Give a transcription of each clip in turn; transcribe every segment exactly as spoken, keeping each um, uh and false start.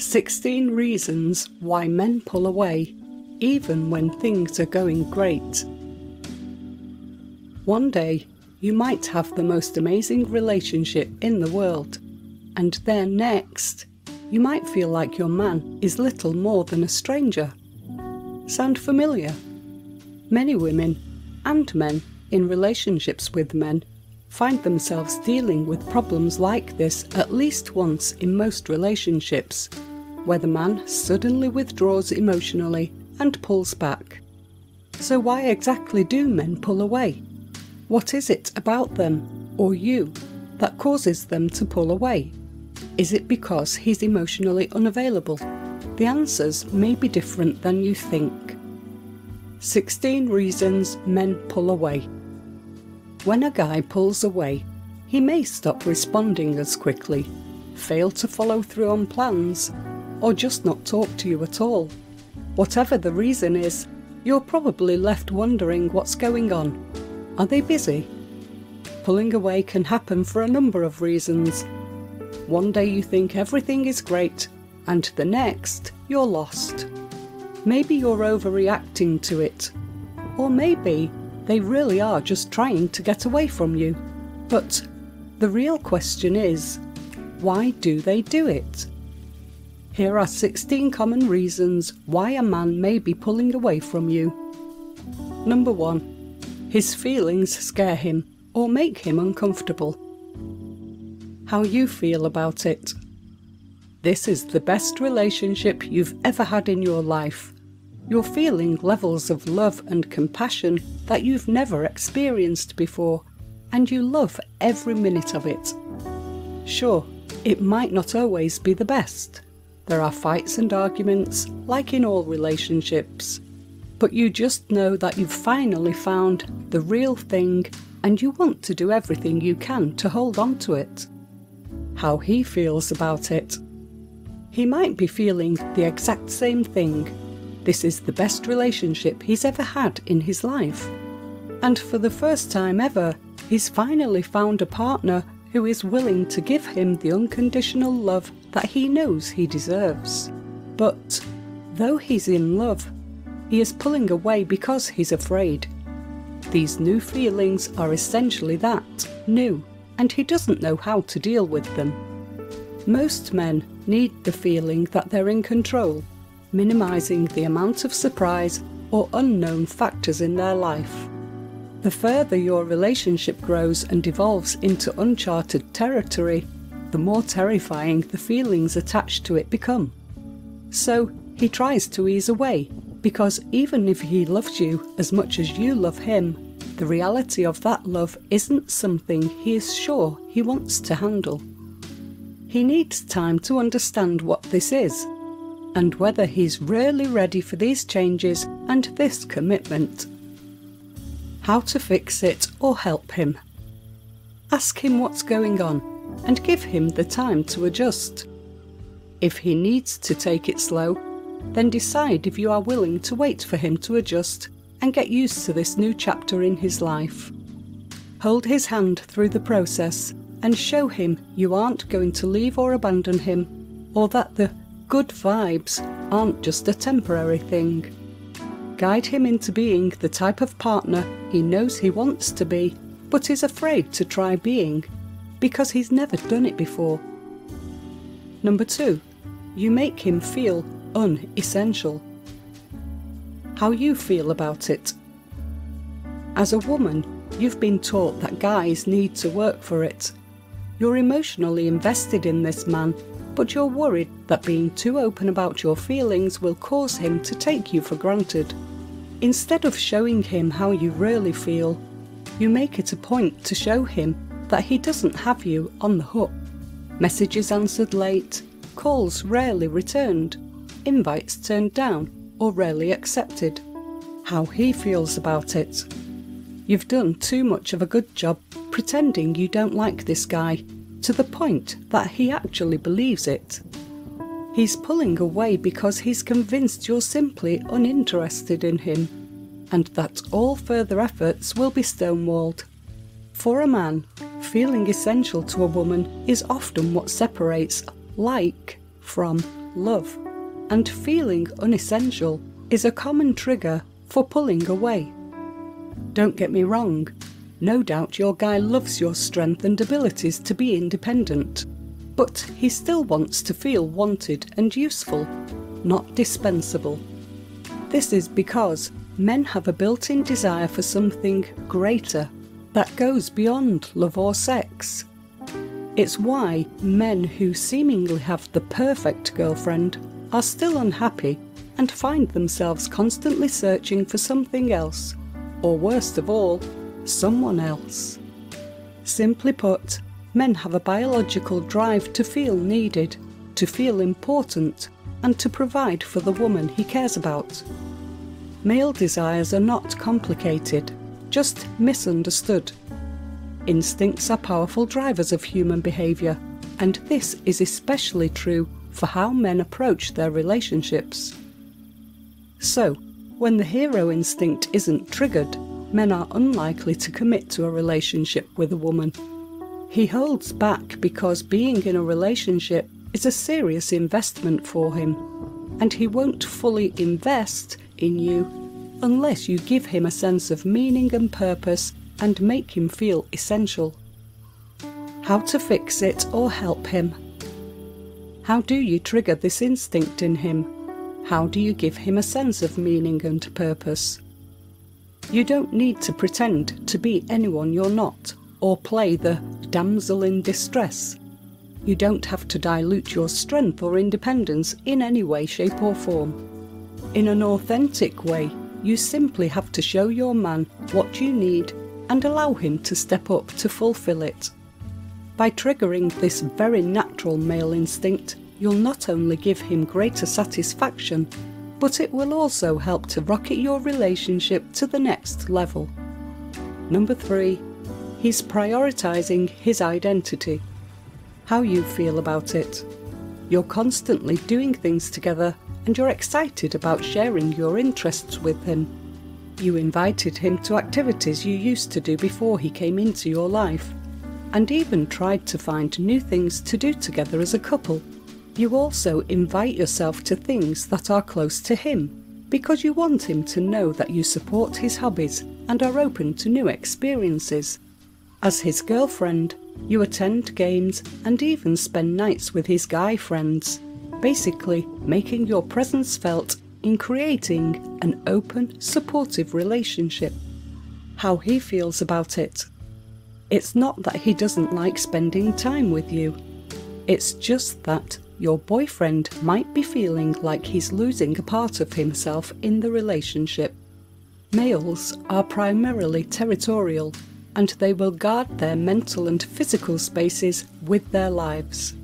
sixteen Reasons Why Men Pull Away, Even When Things Are Going Great. One day, you might have the most amazing relationship in the world, and then next, you might feel like your man is little more than a stranger. Sound familiar? Many women, and men, in relationships with men, find themselves dealing with problems like this at least once in most relationships, where the man suddenly withdraws emotionally and pulls back. So why exactly do men pull away? What is it about them, or you, that causes them to pull away? Is it because he's emotionally unavailable? The answers may be different than you think. sixteen Reasons Men Pull Away. When a guy pulls away, he may stop responding as quickly, fail to follow through on plans, or just not talk to you at all. Whatever the reason is, you're probably left wondering what's going on. Are they busy? Pulling away can happen for a number of reasons. One day you think everything is great, and the next you're lost. Maybe you're overreacting to it, or maybe they really are just trying to get away from you. But the real question is, why do they do it? Here are sixteen common reasons why a man may be pulling away from you. Number one, his feelings scare him or make him uncomfortable. How you feel about it. This is the best relationship you've ever had in your life. You're feeling levels of love and compassion that you've never experienced before, and you love every minute of it. Sure, it might not always be the best. There are fights and arguments, like in all relationships. But you just know that you've finally found the real thing, and you want to do everything you can to hold on to it. How he feels about it. He might be feeling the exact same thing. This is the best relationship he's ever had in his life. And for the first time ever, he's finally found a partner who is willing to give him the unconditional love that he knows he deserves. But though he's in love, he is pulling away because he's afraid. These new feelings are essentially that, new, and he doesn't know how to deal with them. Most men need the feeling that they're in control, minimizing the amount of surprise or unknown factors in their life. The further your relationship grows and evolves into uncharted territory, the more terrifying the feelings attached to it become. So he tries to ease away, because even if he loves you as much as you love him, the reality of that love isn't something he is sure he wants to handle. He needs time to understand what this is, and whether he's really ready for these changes and this commitment. How to fix it or help him. Ask him what's going on and give him the time to adjust. If he needs to take it slow, then decide if you are willing to wait for him to adjust and get used to this new chapter in his life. Hold his hand through the process and show him you aren't going to leave or abandon him, or that the good vibes aren't just a temporary thing. Guide him into being the type of partner he knows he wants to be, but is afraid to try being, because he's never done it before. Number two, you make him feel unessential. How you feel about it. As a woman, you've been taught that guys need to work for it. You're emotionally invested in this man, but you're worried that being too open about your feelings will cause him to take you for granted. Instead of showing him how you really feel, you make it a point to show him that he doesn't have you on the hook. Messages answered late, calls rarely returned, invites turned down or rarely accepted. How he feels about it. You've done too much of a good job pretending you don't like this guy, to the point that he actually believes it. He's pulling away because he's convinced you're simply uninterested in him, and that all further efforts will be stonewalled. For a man, feeling essential to a woman is often what separates like from love, and feeling unessential is a common trigger for pulling away. Don't get me wrong, no doubt your guy loves your strength and abilities to be independent, but he still wants to feel wanted and useful, not dispensable. This is because men have a built-in desire for something greater that goes beyond love or sex. It's why men who seemingly have the perfect girlfriend are still unhappy and find themselves constantly searching for something else, or worst of all, someone else. Simply put, men have a biological drive to feel needed, to feel important, and to provide for the woman he cares about. Male desires are not complicated, just misunderstood. Instincts are powerful drivers of human behaviour, and this is especially true for how men approach their relationships. So, when the hero instinct isn't triggered, men are unlikely to commit to a relationship with a woman. He holds back because being in a relationship is a serious investment for him, and he won't fully invest in you unless you give him a sense of meaning and purpose and make him feel essential. How to fix it or help him? How do you trigger this instinct in him? How do you give him a sense of meaning and purpose? You don't need to pretend to be anyone you're not, or play the damsel in distress. You don't have to dilute your strength or independence in any way, shape or form. In an authentic way, you simply have to show your man what you need and allow him to step up to fulfill it. By triggering this very natural male instinct, you'll not only give him greater satisfaction, but it will also help to rocket your relationship to the next level. Number three, he's prioritising his identity. How you feel about it. You're constantly doing things together and you're excited about sharing your interests with him. You invited him to activities you used to do before he came into your life, and even tried to find new things to do together as a couple. You also invite yourself to things that are close to him, because you want him to know that you support his hobbies and are open to new experiences. As his girlfriend, you attend games and even spend nights with his guy friends, basically making your presence felt in creating an open, supportive relationship. How he feels about it. It's not that he doesn't like spending time with you. It's just that your boyfriend might be feeling like he's losing a part of himself in the relationship. Males are primarily territorial, and they will guard their mental and physical spaces with their lives.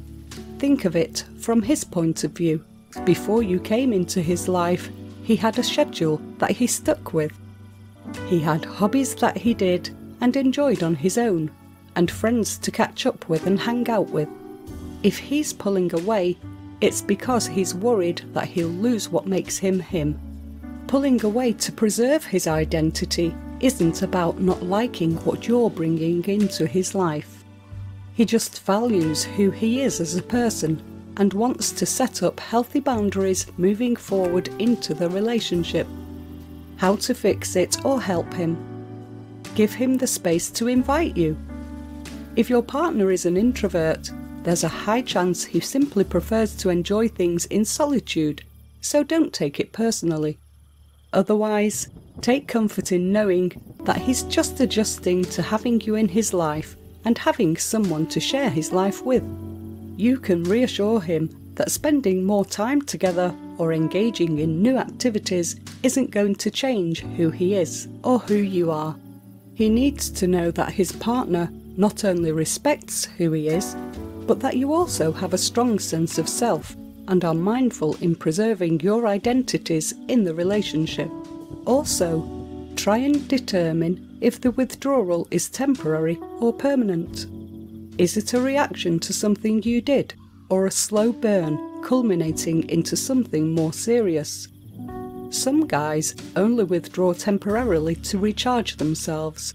Think of it from his point of view. Before you came into his life, he had a schedule that he stuck with. He had hobbies that he did and enjoyed on his own, and friends to catch up with and hang out with. If he's pulling away, it's because he's worried that he'll lose what makes him him. Pulling away to preserve his identity isn't about not liking what you're bringing into his life. He just values who he is as a person and wants to set up healthy boundaries moving forward into the relationship. How to fix it or help him. Give him the space to invite you. If your partner is an introvert, there's a high chance he simply prefers to enjoy things in solitude, so don't take it personally. Otherwise, take comfort in knowing that he's just adjusting to having you in his life and having someone to share his life with. You can reassure him that spending more time together or engaging in new activities isn't going to change who he is or who you are. He needs to know that his partner not only respects who he is, but that you also have a strong sense of self and are mindful in preserving your identities in the relationship. Also, try and determine if the withdrawal is temporary or permanent. Is it a reaction to something you did, or a slow burn culminating into something more serious? Some guys only withdraw temporarily to recharge themselves.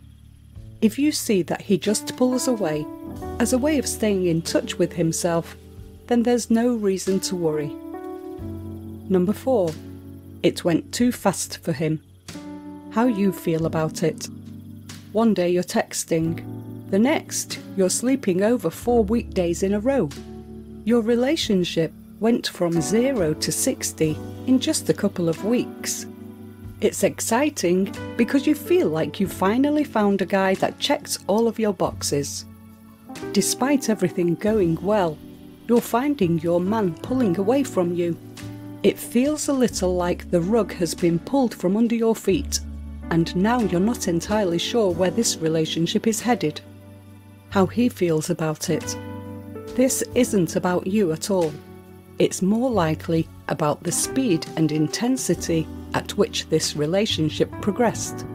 If you see that he just pulls away as a way of staying in touch with himself, then there's no reason to worry. Number four. It went too fast for him. How you feel about it. One day you're texting. The next, you're sleeping over four weekdays in a row. Your relationship went from zero to sixty in just a couple of weeks. It's exciting because you feel like you finally found a guy that checks all of your boxes. Despite everything going well, you're finding your man pulling away from you. It feels a little like the rug has been pulled from under your feet, and now you're not entirely sure where this relationship is headed. How he feels about it. This isn't about you at all. It's more likely about the speed and intensity at which this relationship progressed.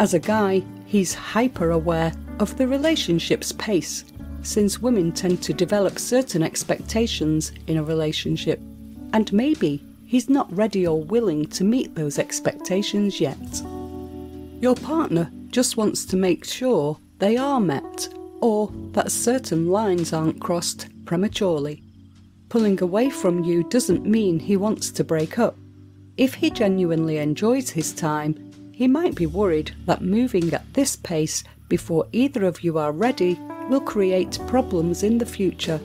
As a guy, he's hyper-aware of the relationship's pace, since women tend to develop certain expectations in a relationship, and maybe he's not ready or willing to meet those expectations yet. Your partner just wants to make sure they are met, or that certain lines aren't crossed prematurely. Pulling away from you doesn't mean he wants to break up. If he genuinely enjoys his time, he might be worried that moving at this pace before either of you are ready will create problems in the future.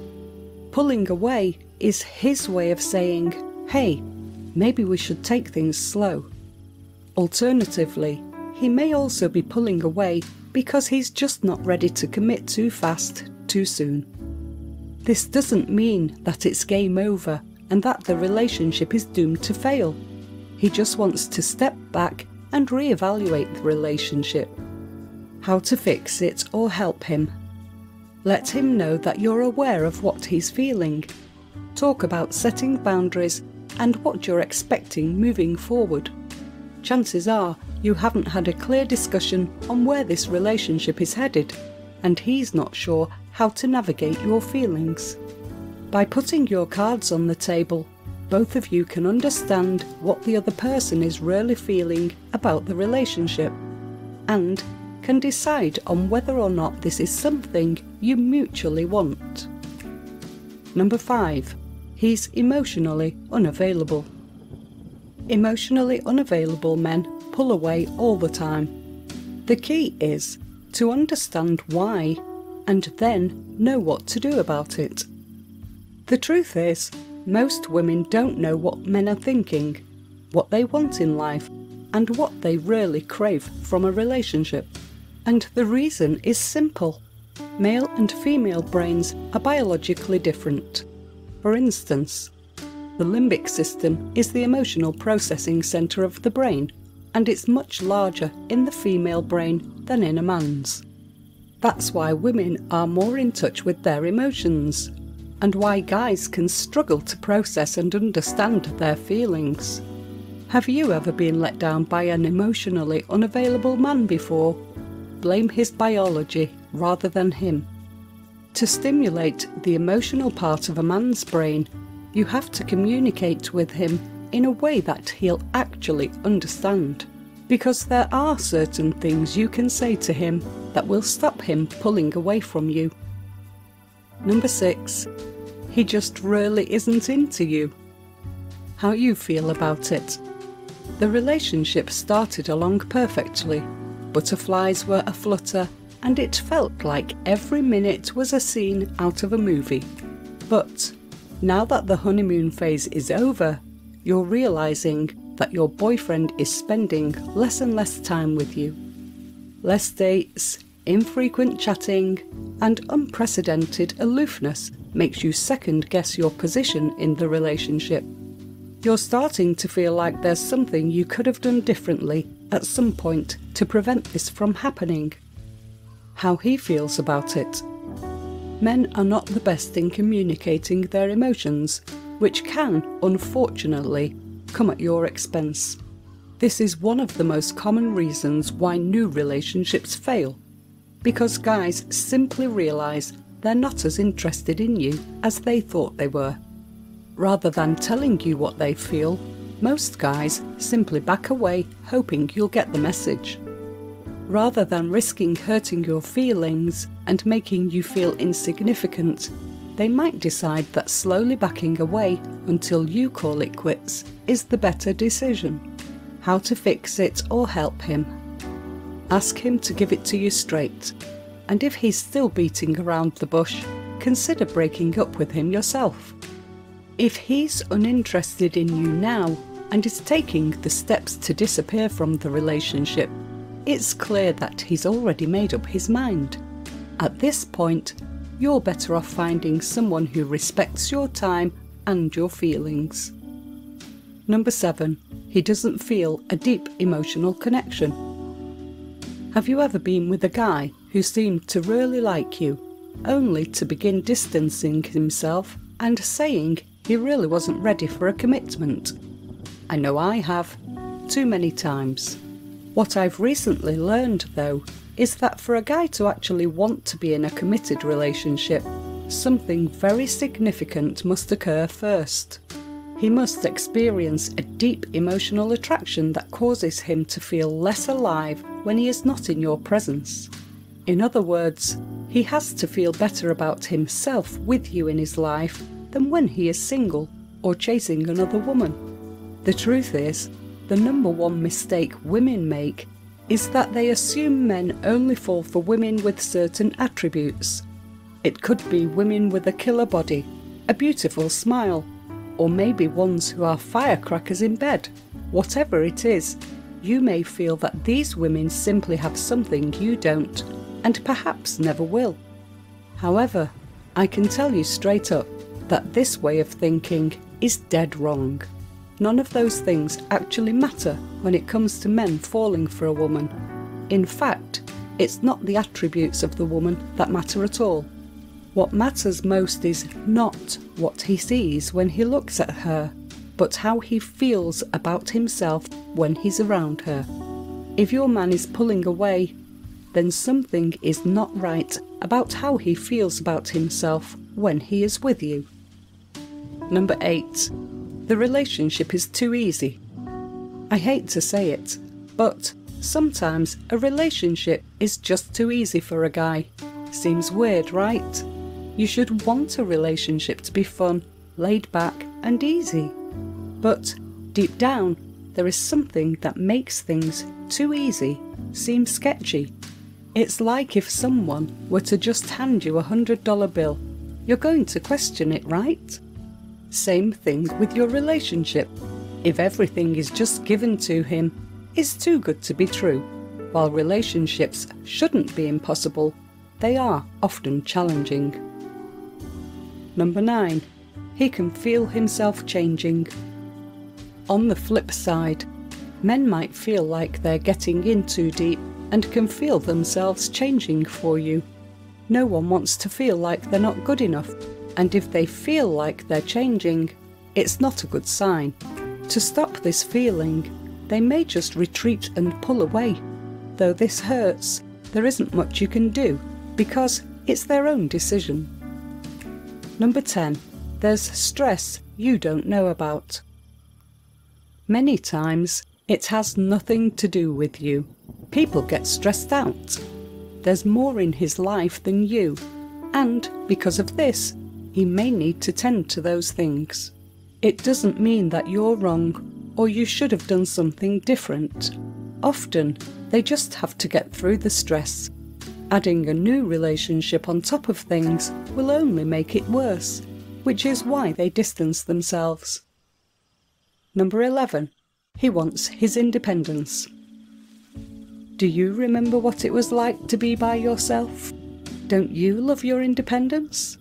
Pulling away is his way of saying, hey, maybe we should take things slow. Alternatively, he may also be pulling away because he's just not ready to commit too fast, too soon. This doesn't mean that it's game over and that the relationship is doomed to fail. He just wants to step back and reevaluate the relationship. How to fix it or help him. Let him know that you're aware of what he's feeling. Talk about setting boundaries and what you're expecting moving forward. Chances are you haven't had a clear discussion on where this relationship is headed, and he's not sure how to navigate your feelings. By putting your cards on the table, both of you can understand what the other person is really feeling about the relationship, and can decide on whether or not this is something you mutually want. Number five. He's emotionally unavailable. Emotionally unavailable men pull away all the time. The key is to understand why and then know what to do about it. The truth is, most women don't know what men are thinking, what they want in life, and what they really crave from a relationship. And the reason is simple. Male and female brains are biologically different. For instance, the limbic system is the emotional processing centre of the brain, and it's much larger in the female brain than in a man's. That's why women are more in touch with their emotions, and why guys can struggle to process and understand their feelings. Have you ever been let down by an emotionally unavailable man before? Blame his biology rather than him. To stimulate the emotional part of a man's brain, you have to communicate with him in a way that he'll actually understand, because there are certain things you can say to him that will stop him pulling away from you. Number six. He just really isn't into you. How you feel about it. The relationship started along perfectly. Butterflies were aflutter, and it felt like every minute was a scene out of a movie. But now that the honeymoon phase is over, you're realising that your boyfriend is spending less and less time with you. Less dates, infrequent chatting, and unprecedented aloofness makes you second-guess your position in the relationship. You're starting to feel like there's something you could have done differently at some point to prevent this from happening. How he feels about it. Men are not the best in communicating their emotions, which can, unfortunately, come at your expense. This is one of the most common reasons why new relationships fail, because guys simply realise they're not as interested in you as they thought they were. Rather than telling you what they feel, most guys simply back away, hoping you'll get the message. Rather than risking hurting your feelings and making you feel insignificant, they might decide that slowly backing away until you call it quits is the better decision. How to fix it or help him? Ask him to give it to you straight, and if he's still beating around the bush, consider breaking up with him yourself. If he's uninterested in you now and is taking the steps to disappear from the relationship, it's clear that he's already made up his mind. At this point, you're better off finding someone who respects your time and your feelings. Number seven, he doesn't feel a deep emotional connection. Have you ever been with a guy who seemed to really like you, only to begin distancing himself and saying he really wasn't ready for a commitment? I know I have, too many times. What I've recently learned, though, is that for a guy to actually want to be in a committed relationship, something very significant must occur first. He must experience a deep emotional attraction that causes him to feel less alive when he is not in your presence. In other words, he has to feel better about himself with you in his life than when he is single or chasing another woman. The truth is, the number one mistake women make is that they assume men only fall for women with certain attributes. It could be women with a killer body, a beautiful smile, or maybe ones who are firecrackers in bed. Whatever it is, you may feel that these women simply have something you don't, and perhaps never will. However, I can tell you straight up that this way of thinking is dead wrong. None of those things actually matter when it comes to men falling for a woman. In fact, it's not the attributes of the woman that matter at all. What matters most is not what he sees when he looks at her, but how he feels about himself when he's around her. If your man is pulling away, then something is not right about how he feels about himself when he is with you. Number eight. The relationship is too easy. I hate to say it, but sometimes a relationship is just too easy for a guy. Seems weird, right? You should want a relationship to be fun, laid back and easy. But deep down, there is something that makes things too easy seem sketchy. It's like if someone were to just hand you a one hundred dollar bill. You're going to question it, right? Same thing with your relationship. If everything is just given to him, it's too good to be true. While relationships shouldn't be impossible, they are often challenging. Number nine. He can feel himself changing. On the flip side, men might feel like they're getting in too deep and can feel themselves changing for you. No one wants to feel like they're not good enough, and if they feel like they're changing, it's not a good sign. To stop this feeling, they may just retreat and pull away. Though this hurts, there isn't much you can do, because it's their own decision. Number ten. There's stress you don't know about. Many times, it has nothing to do with you. People get stressed out. There's more in his life than you, and because of this, he may need to tend to those things. It doesn't mean that you're wrong or you should have done something different. Often, they just have to get through the stress. Adding a new relationship on top of things will only make it worse, which is why they distance themselves. Number eleven. He wants his independence. Do you remember what it was like to be by yourself? Don't you love your independence?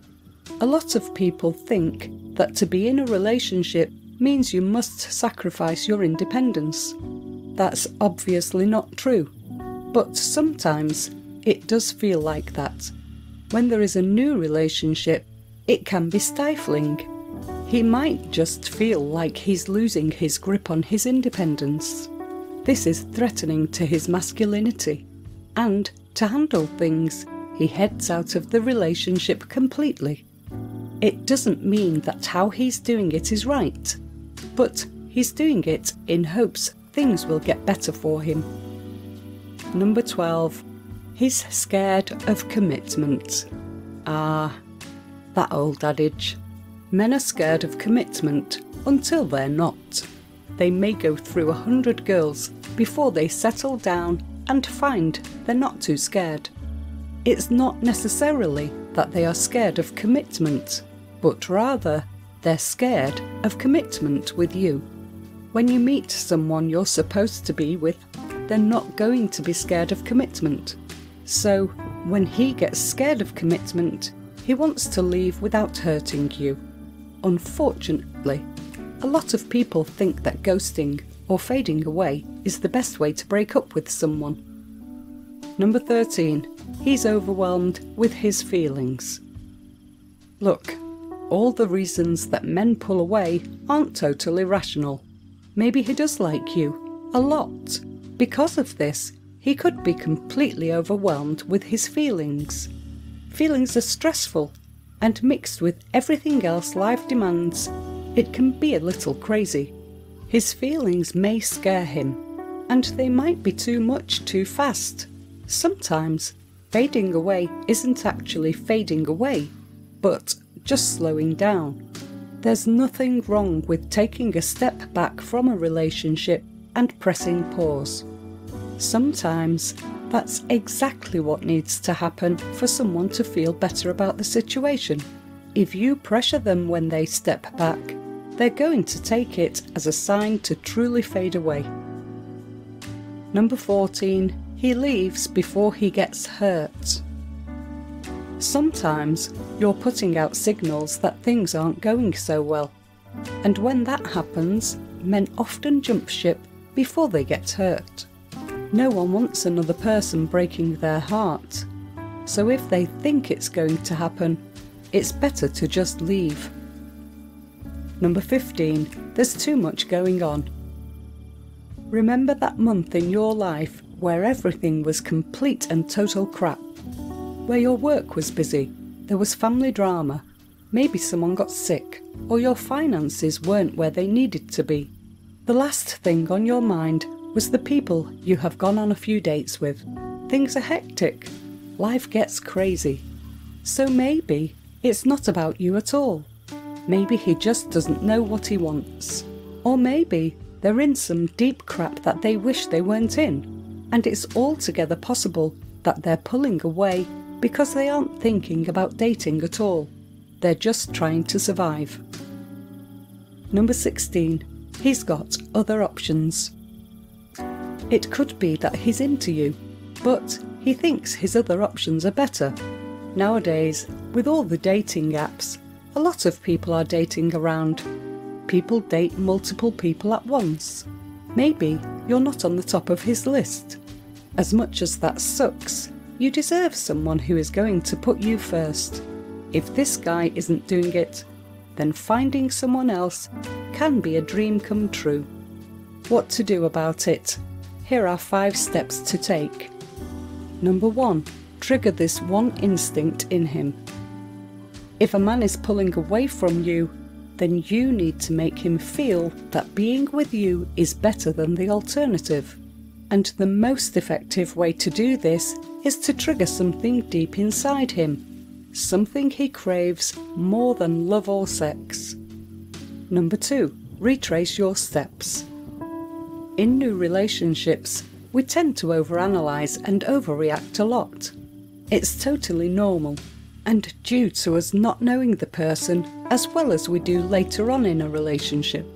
A lot of people think that to be in a relationship means you must sacrifice your independence. That's obviously not true, but sometimes it does feel like that. When there is a new relationship, it can be stifling. He might just feel like he's losing his grip on his independence. This is threatening to his masculinity, and to handle things, he heads out of the relationship completely. It doesn't mean that how he's doing it is right, but he's doing it in hopes things will get better for him. Number twelve. He's scared of commitment. Ah, That old adage, men are scared of commitment until they're not. They may go through a hundred girls before they settle down and find they're not too scared. It's not necessarily that they are scared of commitment, but rather they're scared of commitment with you. When you meet someone you're supposed to be with, they're not going to be scared of commitment. So when he gets scared of commitment, he wants to leave without hurting you. Unfortunately, a lot of people think that ghosting or fading away is the best way to break up with someone. Number thirteen. He's overwhelmed with his feelings. Look, all the reasons that men pull away aren't totally rational. Maybe he does like you, a lot. Because of this, he could be completely overwhelmed with his feelings. Feelings are stressful, and mixed with everything else life demands, it can be a little crazy. His feelings may scare him, and they might be too much too fast. Sometimes, fading away isn't actually fading away, but just slowing down. There's nothing wrong with taking a step back from a relationship and pressing pause. Sometimes that's exactly what needs to happen for someone to feel better about the situation. If you pressure them when they step back, they're going to take it as a sign to truly fade away. Number fourteen. He leaves before he gets hurt. Sometimes you're putting out signals that things aren't going so well, and when that happens, men often jump ship before they get hurt. No one wants another person breaking their heart, so if they think it's going to happen, it's better to just leave. Number fifteen. There's too much going on. Remember that month in your life where everything was complete and total crap? Where your work was busy, there was family drama, maybe someone got sick, or your finances weren't where they needed to be. The last thing on your mind was the people you have gone on a few dates with. Things are hectic. Life gets crazy. So maybe it's not about you at all. Maybe he just doesn't know what he wants. Or maybe they're in some deep crap that they wish they weren't in. And it's altogether possible that they're pulling away because they aren't thinking about dating at all. They're just trying to survive. Number sixteen. He's got other options. It could be that he's into you, but he thinks his other options are better. Nowadays, with all the dating apps, a lot of people are dating around. People date multiple people at once. Maybe you're not on the top of his list. As much as that sucks, you deserve someone who is going to put you first. If this guy isn't doing it, then finding someone else can be a dream come true. What to do about it? Here are five steps to take. Number one. Trigger this one instinct in him. If a man is pulling away from you, then you need to make him feel that being with you is better than the alternative. And the most effective way to do this is to trigger something deep inside him, something he craves more than love or sex. Number two. Retrace your steps. In new relationships, we tend to overanalyse and overreact a lot. It's totally normal, and due to us not knowing the person as well as we do later on in a relationship.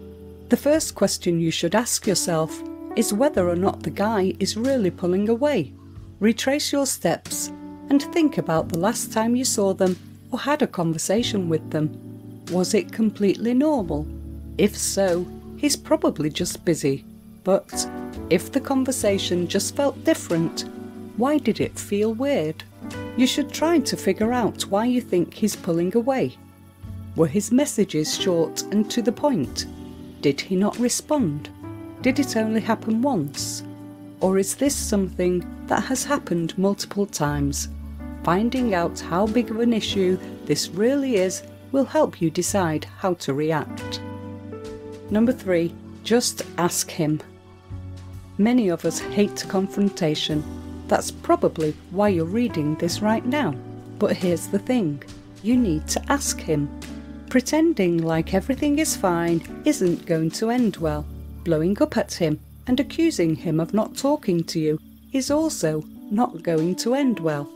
The first question you should ask yourself is whether or not the guy is really pulling away. Retrace your steps and think about the last time you saw them or had a conversation with them. Was it completely normal? If so, he's probably just busy. But if the conversation just felt different, why did it feel weird? You should try to figure out why you think he's pulling away. Were his messages short and to the point? Did he not respond? Did it only happen once? Or is this something that has happened multiple times? Finding out how big of an issue this really is will help you decide how to react. Number three. Just ask him. Many of us hate confrontation. That's probably why you're reading this right now. But here's the thing. you need to ask him. Pretending like everything is fine isn't going to end well. Blowing up at him and accusing him of not talking to you is also not going to end well.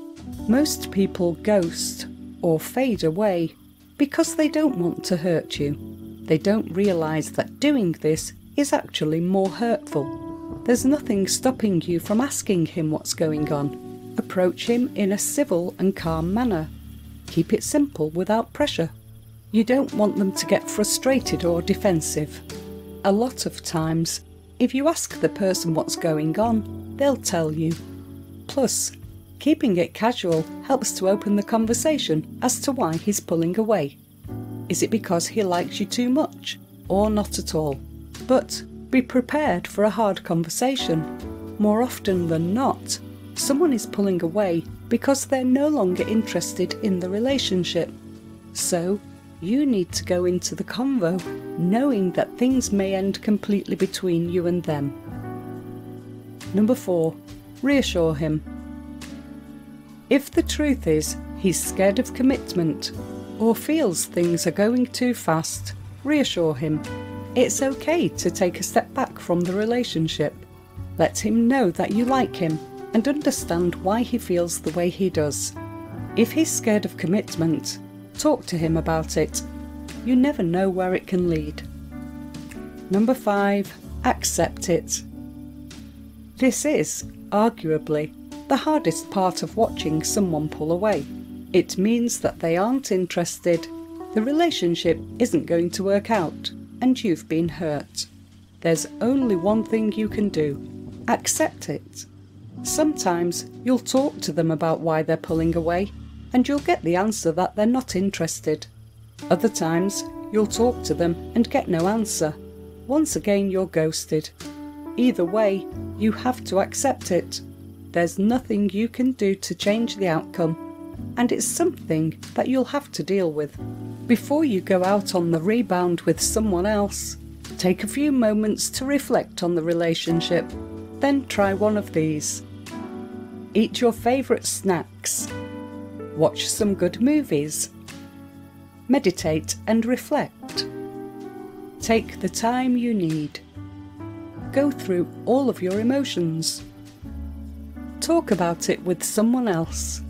Most people ghost or fade away because they don't want to hurt you. They don't realise that doing this is actually more hurtful. There's nothing stopping you from asking him what's going on. Approach him in a civil and calm manner. Keep it simple without pressure. You don't want them to get frustrated or defensive. A lot of times, if you ask the person what's going on, they'll tell you. Plus, keeping it casual helps to open the conversation as to why he's pulling away. Is it because he likes you too much, or not at all? But be prepared for a hard conversation. More often than not, someone is pulling away because they're no longer interested in the relationship. So, you need to go into the convo knowing that things may end completely between you and them. Number four, reassure him. If the truth is he's scared of commitment or feels things are going too fast, reassure him. It's okay to take a step back from the relationship. Let him know that you like him and understand why he feels the way he does. If he's scared of commitment, talk to him about it. You never know where it can lead. Number five, accept it. This is, arguably, the hardest part of watching someone pull away. It means that they aren't interested, the relationship isn't going to work out, and you've been hurt. There's only one thing you can do. Accept it. Sometimes you'll talk to them about why they're pulling away, and you'll get the answer that they're not interested. Other times, you'll talk to them and get no answer. Once again, you're ghosted. Either way, you have to accept it. There's nothing you can do to change the outcome, and it's something that you'll have to deal with. Before you go out on the rebound with someone else, take a few moments to reflect on the relationship, then try one of these. Eat your favourite snacks. Watch some good movies. Meditate and reflect. Take the time you need. Go through all of your emotions. Talk about it with someone else.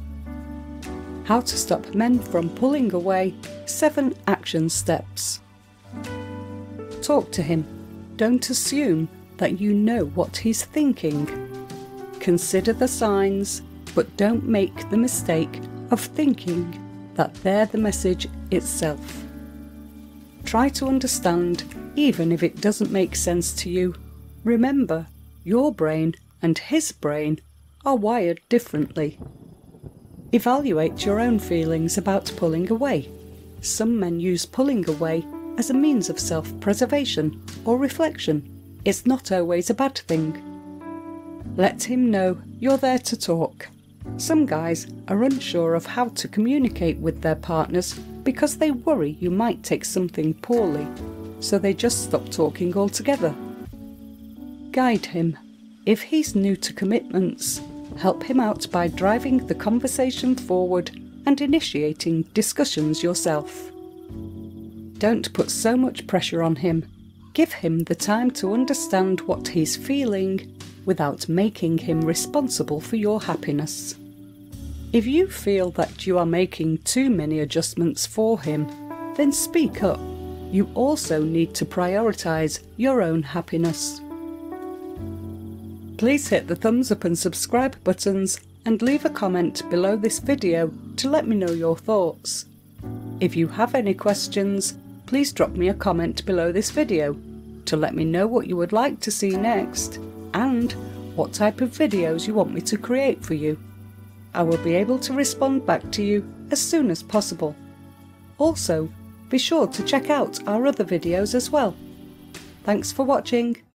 How to stop men from pulling away, seven action steps. Talk to him. Don't assume that you know what he's thinking. Consider the signs, but don't make the mistake of thinking that they're the message itself. Try to understand, even if it doesn't make sense to you. Remember, your brain and his brain are wired differently. Evaluate your own feelings about pulling away. Some men use pulling away as a means of self-preservation or reflection. It's not always a bad thing. Let him know you're there to talk. Some guys are unsure of how to communicate with their partners because they worry you might take something poorly, so they just stop talking altogether. Guide him. If he's new to commitments, help him out by driving the conversation forward and initiating discussions yourself. Don't put so much pressure on him. Give him the time to understand what he's feeling without making him responsible for your happiness. If you feel that you are making too many adjustments for him, then speak up. You also need to prioritise your own happiness. Please hit the thumbs up and subscribe buttons and leave a comment below this video to let me know your thoughts. If you have any questions, please drop me a comment below this video to let me know what you would like to see next and what type of videos you want me to create for you. I will be able to respond back to you as soon as possible. Also, be sure to check out our other videos as well. Thanks for watching.